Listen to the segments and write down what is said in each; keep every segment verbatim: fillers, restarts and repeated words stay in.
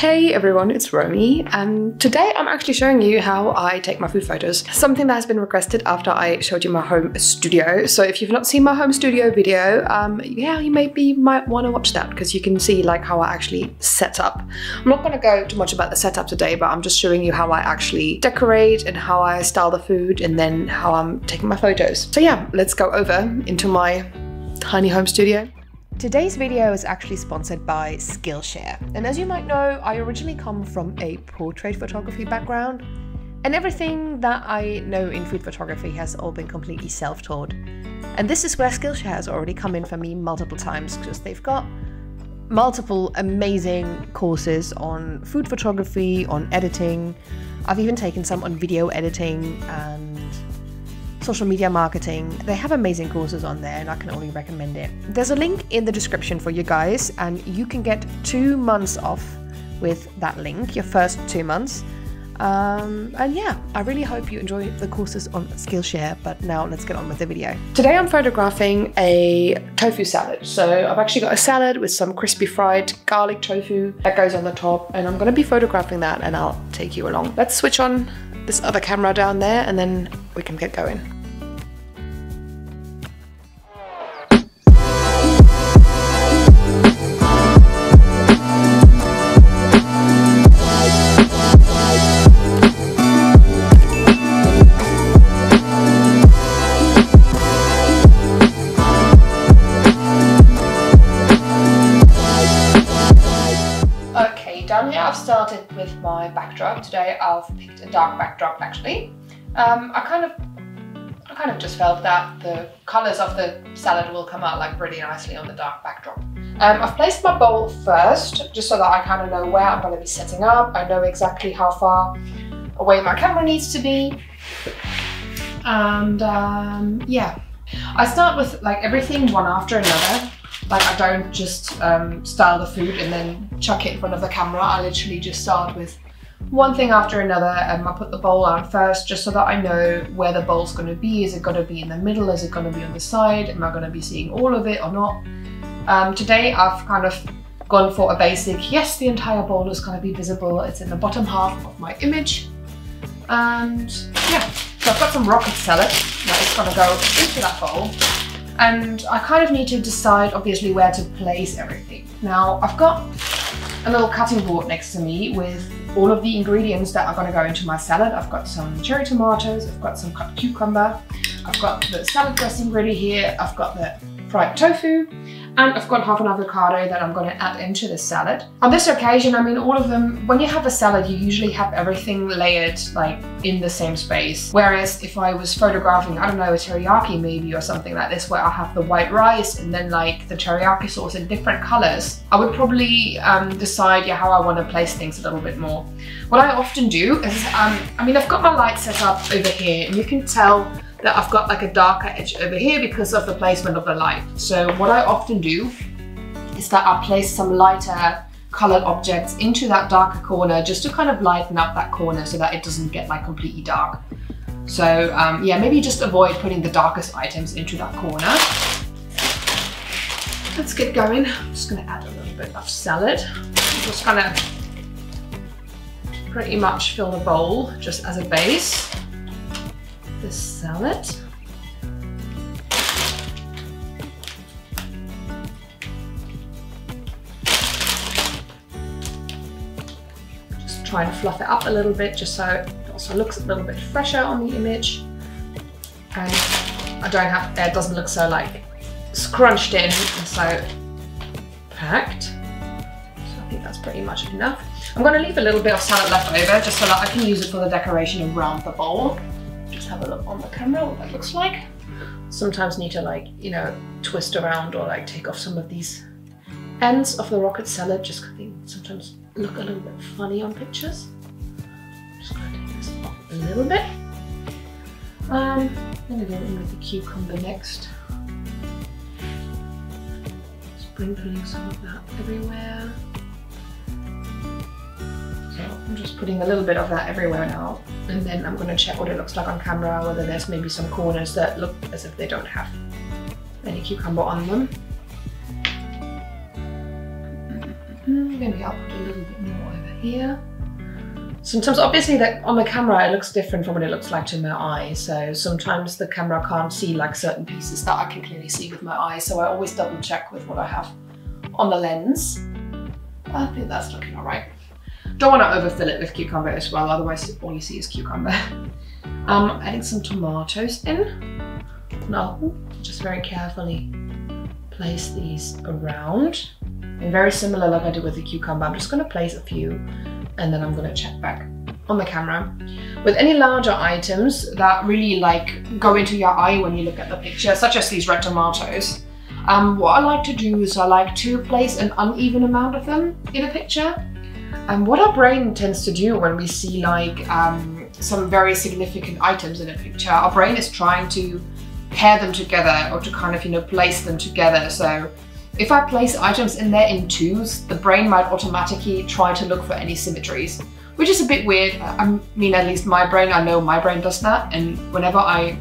Hey everyone, it's Romy, and today I'm actually showing you how I take my food photos. Something that has been requested after I showed you my home studio. So if you've not seen my home studio video, um, yeah, you maybe might want to watch that because you can see like how I actually set up. I'm not going to go too much about the setup today, but I'm just showing you how I actually decorate and how I style the food and then how I'm taking my photos. So yeah, let's go over into my tiny home studio. Today's video is actually sponsored by Skillshare. And as you might know, I originally come from a portrait photography background, and everything that I know in food photography has all been completely self-taught. And this is where Skillshare has already come in for me multiple times because they've got multiple amazing courses on food photography, on editing. I've even taken some on video editing and social media marketing. They have amazing courses on there and I can only recommend it. There's a link in the description for you guys and you can get two months off with that link, your first two months. Um, and yeah, I really hope you enjoy the courses on Skillshare, but now let's get on with the video. Today I'm photographing a tofu salad. So I've actually got a salad with some crispy fried garlic tofu that goes on the top and I'm gonna be photographing that and I'll take you along. Let's switch on this other camera down there and then we can get going. I've started with my backdrop. Today I've picked a dark backdrop actually. Um, I kind of I kind of just felt that the colours of the salad will come out like really nicely on the dark backdrop. Um, I've placed my bowl first just so that I kind of know where I'm going to be setting up. I know exactly how far away my camera needs to be. And um, yeah, I start with like everything one after another. Like I don't just um, style the food and then chuck it in front of the camera. I literally just start with one thing after another. Um, I put the bowl out first just so that I know where the bowl's going to be. Is it going to be in the middle? Is it going to be on the side? Am I going to be seeing all of it or not? Um, today I've kind of gone for a basic, yes, the entire bowl is going to be visible. It's in the bottom half of my image. And yeah, so I've got some rocket salad that is going to go into that bowl. And I kind of need to decide, obviously, where to place everything. Now, I've got a little cutting board next to me with all of the ingredients that are going to go into my salad. I've got some cherry tomatoes, I've got some cut cucumber, I've got the salad dressing ready here, I've got the fried tofu, and I've got half an avocado that I'm going to add into this salad. On this occasion, I mean, all of them, when you have a salad, you usually have everything layered like in the same space. Whereas if I was photographing, I don't know, a teriyaki maybe or something like this, where I have the white rice and then like the teriyaki sauce in different colors, I would probably um, decide yeah, how I want to place things a little bit more. What I often do is, um, I mean, I've got my light set up over here and you can tell that I've got like a darker edge over here because of the placement of the light. So what I often do is that I place some lighter colored objects into that darker corner just to kind of lighten up that corner so that it doesn't get like completely dark. So um, yeah, maybe just avoid putting the darkest items into that corner. Let's get going. I'm just gonna add a little bit of salad. I'm just gonna pretty much fill the bowl just as a base. This salad. Just try and fluff it up a little bit just so it also looks a little bit fresher on the image. And I don't have, it doesn't look so like scrunched in and so packed. So I think that's pretty much enough. I'm going to leave a little bit of salad left over just so that I can use it for the decoration around the bowl. Just have a look on the camera what that looks like. Sometimes need to like, you know, twist around or like take off some of these ends of the rocket salad just because they sometimes look a little bit funny on pictures. I'm just going to take this off a little bit. Um, I'm going to go in with the cucumber next. Sprinkling some of that everywhere. So I'm just putting a little bit of that everywhere now. And then I'm going to check what it looks like on camera, whether there's maybe some corners that look as if they don't have any cucumber on them. Maybe I'll put a little bit more over here. Sometimes, obviously, that on the camera it looks different from what it looks like to my eye, so sometimes the camera can't see like certain pieces that I can clearly see with my eye, so I always double check with what I have on the lens. I think that's looking all right. Don't want to overfill it with cucumber as well, otherwise all you see is cucumber. Um, adding some tomatoes in. Now, just very carefully place these around. And very similar like I did with the cucumber, I'm just going to place a few and then I'm going to check back on the camera. With any larger items that really like go into your eye when you look at the picture, such as these red tomatoes, um, what I like to do is I like to place an uneven amount of them in a picture. And what our brain tends to do when we see like um, some very significant items in a picture, our brain is trying to pair them together or to kind of, you know, place them together. So if I place items in there in twos, the brain might automatically try to look for any symmetries, which is a bit weird. I mean, at least my brain, I know my brain does that. And whenever I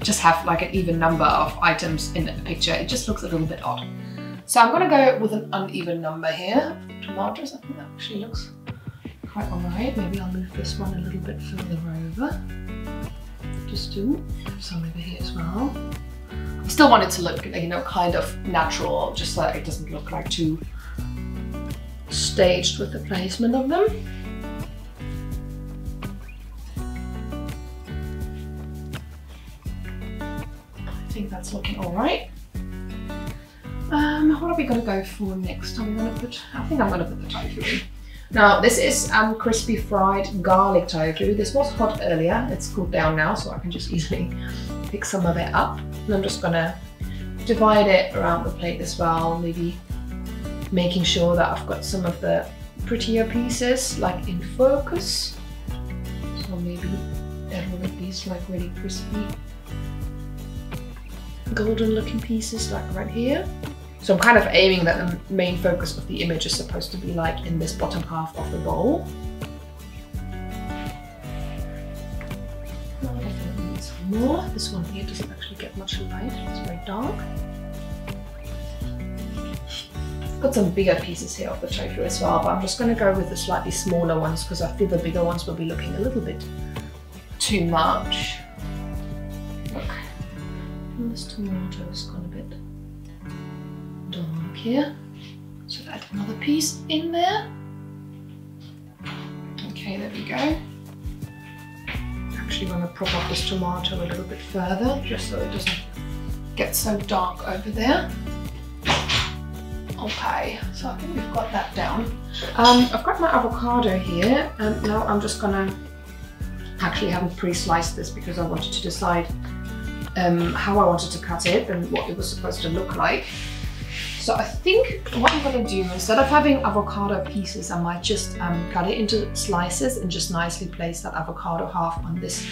just have like an even number of items in a picture, it just looks a little bit odd. So I'm gonna go with an uneven number here. Tomatoes, I think that actually looks quite all right. Maybe I'll move this one a little bit further over. Just do some over here as well. I still want it to look, you know, kind of natural, just so that it doesn't look like too staged with the placement of them. I think that's looking all right. Um, what are we going to go for next? I'm going to put, I think I'm going to put the tofu in. Now, this is um, crispy fried garlic tofu. This was hot earlier. It's cooled down now, so I can just easily pick some of it up. And I'm just going to divide it around the plate as well, maybe making sure that I've got some of the prettier pieces like in focus. So maybe everyone of these like really crispy golden looking pieces like right here. So I'm kind of aiming that the main focus of the image is supposed to be like in this bottom half of the bowl. I definitely need some more. This one here doesn't actually get much light, it's very dark. I've got some bigger pieces here of the tofu as well, but I'm just going to go with the slightly smaller ones because I feel the bigger ones will be looking a little bit too much. Look, and this tomato has gone a bit dark here, so add another piece in there. Okay, there we go. Actually want to prop up this tomato a little bit further just so it doesn't get so dark over there. Okay, so I think we've got that down. Um, I've got my avocado here and now I'm just gonna, actually haven't pre-sliced this because I wanted to decide um, how I wanted to cut it and what it was supposed to look like. So I think what I'm going to do, instead of having avocado pieces, I might just um, cut it into slices and just nicely place that avocado half on this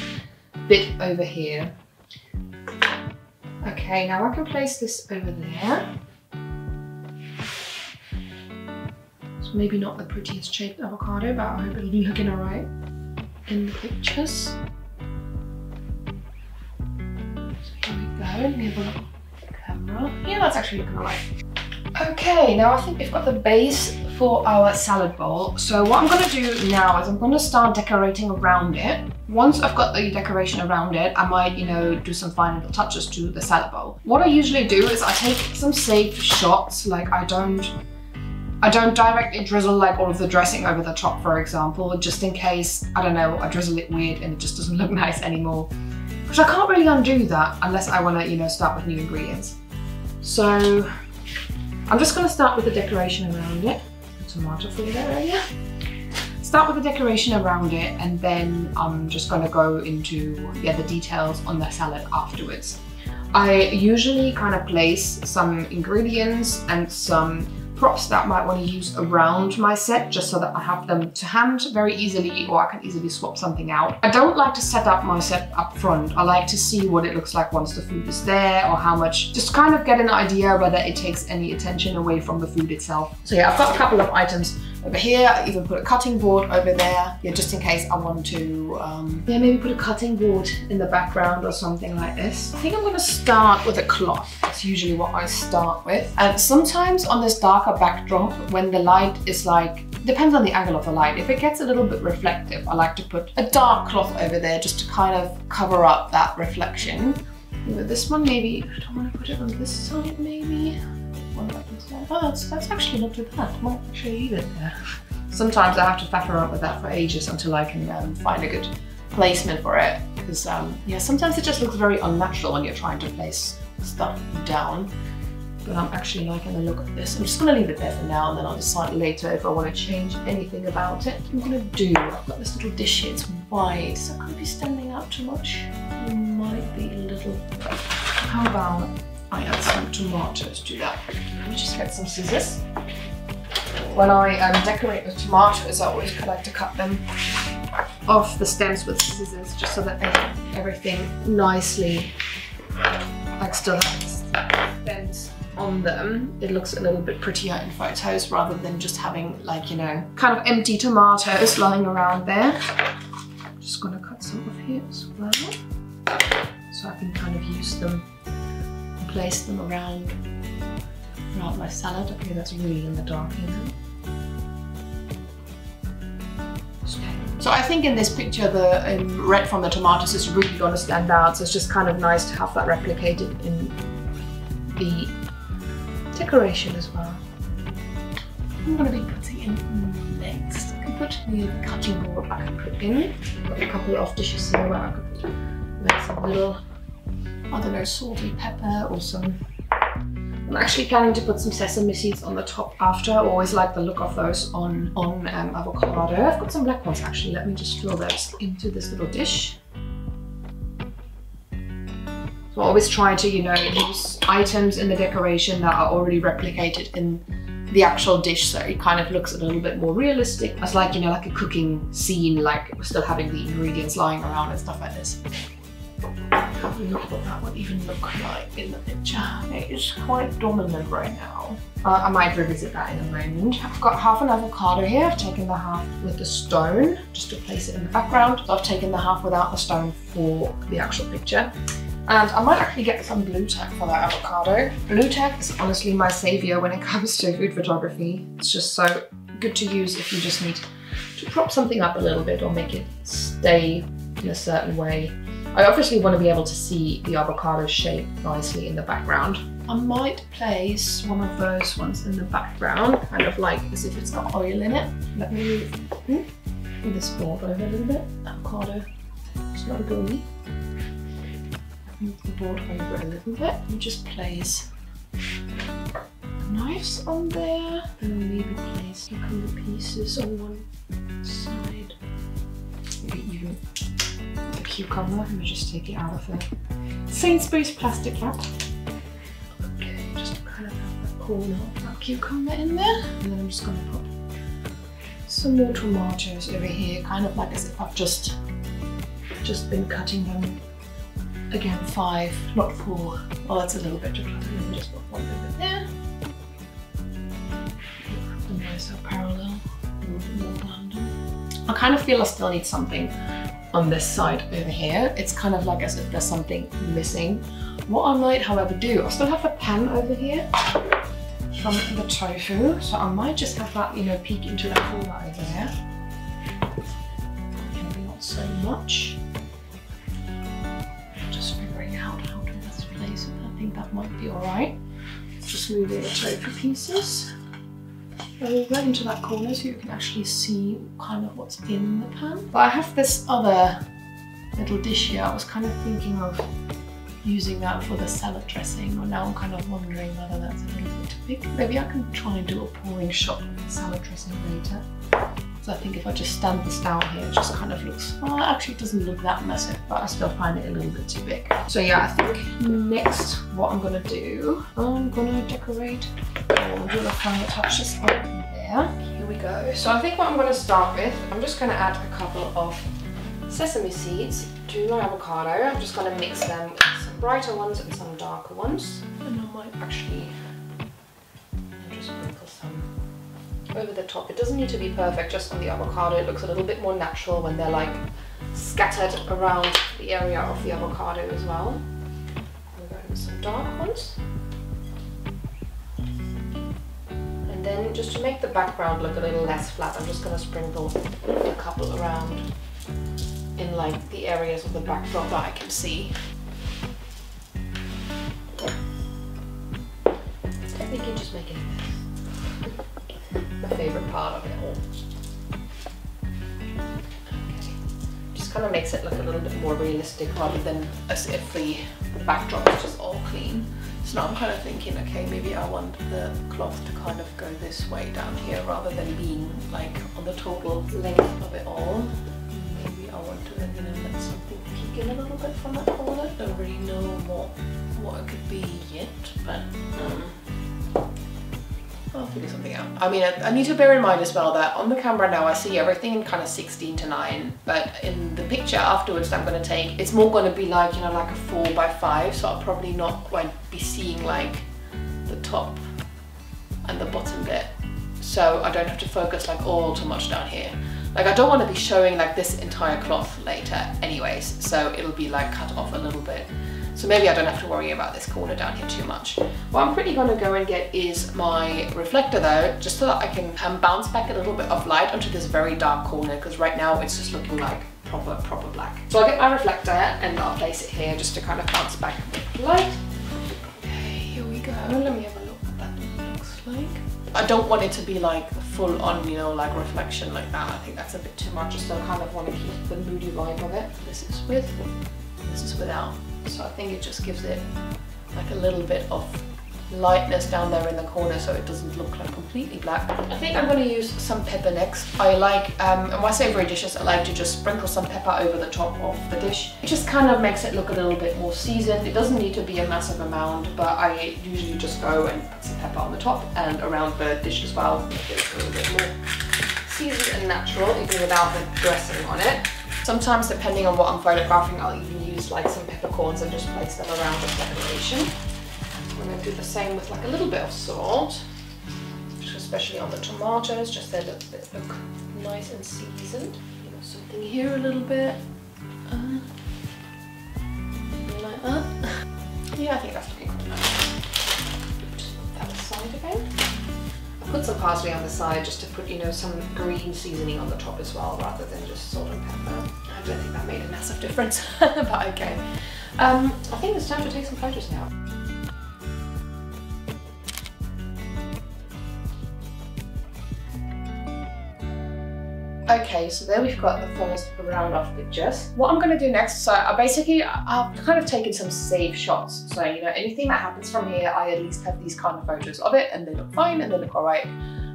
bit over here. Okay, now I can place this over there. It's maybe not the prettiest shaped avocado, but I hope it'll be looking alright in the pictures. So here we go, let me have a look at the camera. Yeah, that's actually looking alright. Okay, now I think we've got the base for our salad bowl. So what I'm going to do now is I'm going to start decorating around it. Once I've got the decoration around it, I might, you know, do some final touches to the salad bowl. What I usually do is I take some safe shots, like I don't, I don't directly drizzle like all of the dressing over the top, for example, just in case, I don't know, I drizzle it weird and it just doesn't look nice anymore. Because I can't really undo that unless I want to, you know, start with new ingredients. So I'm just going to start with the decoration around it. Tomato for that area. Start with the decoration around it, and then I'm just going to go into yeah, the details on the salad afterwards. I usually kind of place some ingredients and some props that I might want to use around my set just so that I have them to hand very easily, or I can easily swap something out. I don't like to set up my set up front. I like to see what it looks like once the food is there, or how much, just kind of get an idea whether it takes any attention away from the food itself. So yeah, I've got a couple of items over here. I even put a cutting board over there, yeah, just in case I want to um, yeah, maybe put a cutting board in the background or something like this. I think I'm going to start with a cloth. That's usually what I start with. And sometimes on this darker backdrop, when the light is like Depends on the angle of the light. If it gets a little bit reflective, I like to put a dark cloth over there just to kind of cover up that reflection. But this one, maybe, I don't want to put it on this side, maybe. Oh, that's, that's actually not too bad. I might actually leave it there. Sometimes I have to faff around with that for ages until I can um, find a good placement for it. Because um, yeah, sometimes it just looks very unnatural when you're trying to place stuff down. But I'm actually liking the look of this. I'm just going to leave it there for now, and then I'll decide later if I want to change anything about it. What I'm going to do, I've got this little dish here, it's wide, so I could be standing out too much. It might be a little... How about I add some tomatoes to that? Let me just get some scissors. When I um, decorate with tomatoes, I always like to cut them off the stems with scissors, just so that they, everything nicely adds to the stems on them. It looks a little bit prettier in photos rather than just having, like, you know, kind of empty tomatoes lying around there. Just gonna cut some off here as well, so I can kind of use them and place them around around my salad. Okay, that's really in the dark here. So I think in this picture, the um, red from the tomatoes is really going to stand out. So it's just kind of nice to have that replicated in the decoration as well. I'm going to be putting in next. I can put the cutting board. I can put in a couple of dishes here where I could make some little, I don't know, salt and pepper or some. I'm actually planning to put some sesame seeds on the top after. I always like the look of those on, on um, avocado. I've got some black ones actually. Let me just fill those into this little dish. So I always try to, you know, use items in the decoration that are already replicated in the actual dish, so it kind of looks a little bit more realistic. It's like, you know, like a cooking scene, like we're still having the ingredients lying around and stuff like this. Probably not what that would even look like in the picture. It is quite dominant right now. Uh, I might revisit that in a moment. I've got half an avocado here. I've taken the half with the stone just to place it in the background. So I've taken the half without the stone for the actual picture. And I might actually get some blue tack for that avocado. Blue tack is honestly my savior when it comes to food photography. It's just so good to use if you just need to prop something up a little bit or make it stay in a certain way. I obviously want to be able to see the avocado shape nicely in the background. I might place one of those ones in the background, kind of like as if it's got oil in it. Let me move this board over a little bit. Avocado, it's not gooey. Move the board over a little bit and just place knives on there. And maybe place a couple of pieces on one side. Maybe even the cucumber. Let me just take it out of the Sainsbury's plastic wrap. Okay, just kind of have that corner of that cucumber in there. And then I'm just going to put some more tomatoes over here, kind of like as if I've just, just been cutting them. Again, five, not four. Well, that's a little bit too cluttered. Let me just put one over there. Put them nice and parallel, a little bit more random. I kind of feel I still need something on this side over here. It's kind of like as if there's something missing. What I might, however, do, I still have a pan over here from the tofu, so I might just have that, you know, peek into the corner over there. Maybe not so much. Just figuring out how to best place it. I think that might be all right. Just moving the tofu pieces over into that corner so you can actually see kind of what's in the pan. But I have this other little dish here. I was kind of thinking of using that for the salad dressing, but now I'm kind of wondering whether that's a little bit too big. Maybe I can try and do a pouring shot of the salad dressing later. So I think if I just stand this down here, it just kind of looks, well, actually it doesn't look that massive, but I still find it a little bit too big. So yeah, I think next what I'm gonna do, I'm gonna decorate. Oh, I'm gonna kind of touch this up there. Here we go. So I think what I'm gonna start with, I'm just gonna add a couple of sesame seeds to my avocado. I'm just gonna mix them with some brighter ones and some darker ones. And I might actually just sprinkle some over the top. It doesn't need to be perfect just on the avocado. It looks a little bit more natural when they're like scattered around the area of the avocado as well. We're going with some dark ones. And And then just to make the background look a little less flat, I'm just going to sprinkle a couple around in like the areas of the backdrop that I can see. Technically just making this my favourite part of it all. Kind of makes it look a little bit more realistic rather than as if the backdrop is just all clean. So now I'm kind of thinking, okay, maybe I want the cloth to kind of go this way down here rather than being like on the total length of it all. Maybe I want to then, you know, let something peek in a little bit from that corner. I don't really know what what it could be yet, but um, I'll figure something out. I mean, I, I need to bear in mind as well that on the camera now I see everything in kind of sixteen to nine, but in the picture afterwards that I'm going to take, it's more going to be like, you know, like a four by five, so I'll probably not quite be seeing like the top and the bottom bit, so I don't have to focus like all too much down here. Like, I don't want to be showing like this entire cloth later anyways, so it'll be like cut off a little bit. So maybe I don't have to worry about this corner down here too much. What I'm pretty gonna go and get is my reflector though, just so that I can um, bounce back a little bit of light onto this very dark corner, because right now it's just looking like proper, proper black. So I'll get my reflector and I'll place it here just to kind of bounce back a bit of light. Okay, here we go. Let me have a look at what that looks like. I don't want it to be like full on, you know, like reflection like that. I think that's a bit too much, so I kind of want to keep the moody vibe of it. This is with, this is without. So I think it just gives it like a little bit of lightness down there in the corner, so it doesn't look like completely black. I think I'm going to use some pepper next. I like, um, in my savoury dishes, I like to just sprinkle some pepper over the top of the dish. It just kind of makes it look a little bit more seasoned. It doesn't need to be a massive amount, but I usually just go and put some pepper on the top and around the dish as well. Make it a little bit more seasoned and natural, even without the dressing on it. Sometimes, depending on what I'm photographing, I'll even use like some peppercorns and just place them around the decoration. I'm going to do the same with like a little bit of salt, especially on the tomatoes, just so that they look nice and seasoned. You know, something here a little bit, uh, like that. Yeah, I think that's looking quite nice. Just put that aside again. I've put some parsley on the side just to put, you know, some green seasoning on the top as well, rather than just salt and pepper. I don't think that made a massive difference, but okay. Um, I think it's time to take some photos now. Okay, so there we've got the first round of pictures. What I'm gonna do next, so I basically, I've kind of taken some save shots. So, you know, anything that happens from here, I at least have these kind of photos of it, and they look fine and they look all right.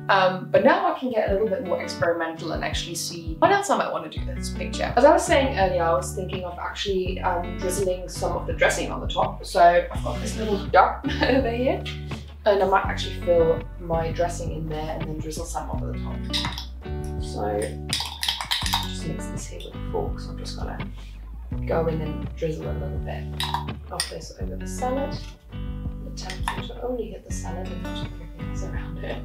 Um, but now I can get a little bit more experimental and actually see what else I might want to do with this picture. As I was saying earlier, I was thinking of actually um, drizzling some of the dressing on the top. So I've got this little duck over here, and I might actually fill my dressing in there and then drizzle some over the top. So just mix this here with a fork, so I'm just gonna go in and drizzle a little bit of this over the salad. The temperature should only hit the salad and not everything that's around it.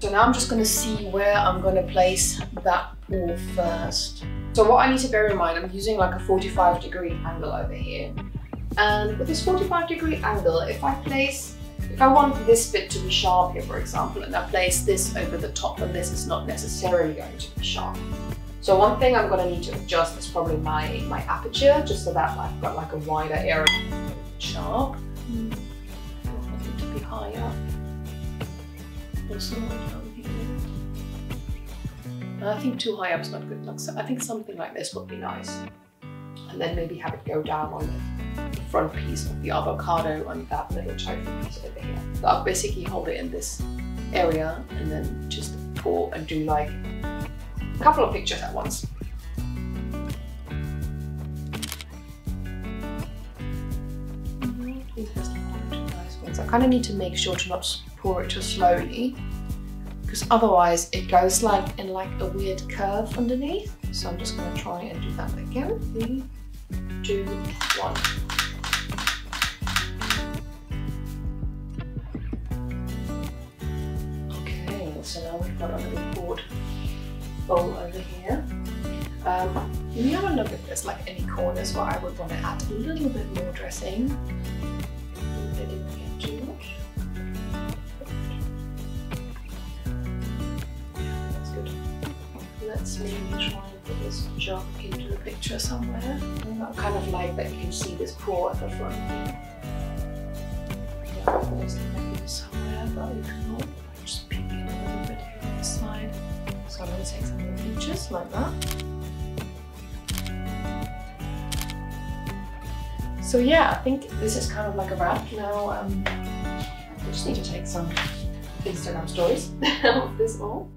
So now I'm just gonna see where I'm gonna place that ball first. So what I need to bear in mind, I'm using like a forty-five degree angle over here. And with this forty-five degree angle, if I place If I want this bit to be sharp here, for example, and I place this over the top of this, it's not necessarily going to be sharp. So one thing I'm going to need to adjust is probably my, my aperture, just so that I've got like a wider area. Sharp. Mm. I want it to be higher. Also, I think too high up is not good luck. So I think something like this would be nice. And then maybe have it go down on the, the front piece of the avocado and that little tofu piece over here. So I'll basically hold it in this area and then just pour and do like a couple of pictures at once. So I kind of need to make sure to not pour it too slowly, because otherwise it goes like in like a weird curve underneath. So I'm just going to try and do that again. Three, two, one. Okay, so now we've got a little board bowl over here. Um, if you have a look at this, like any corners where I would want to add a little bit more dressing. I didn't get too much. that's maybe trying to put this jog into the picture somewhere. And I kind of like that you can see this paw at the front. Yeah, I'll place the menu somewhere, but you can not. I'll just peek in a little bit here on this side. So I'm going to take some of the features like that. So yeah, I think this is kind of like a wrap now. Um, I just need to take some Instagram stories of this all.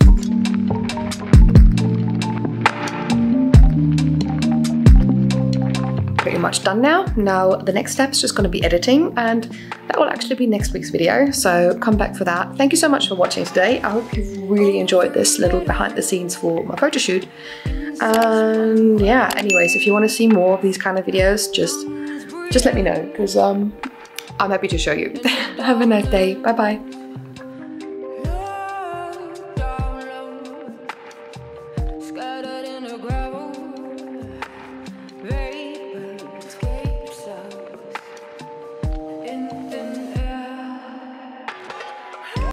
Pretty much done now. Now the next step is just going to be editing, and that will actually be next week's video. So come back for that. Thank you so much for watching today. I hope you really enjoyed this little behind the scenes for my photo shoot. And yeah, anyways, if you want to see more of these kind of videos, just Just let me know, because um, I'm happy to show you. Have a nice day. Bye-bye.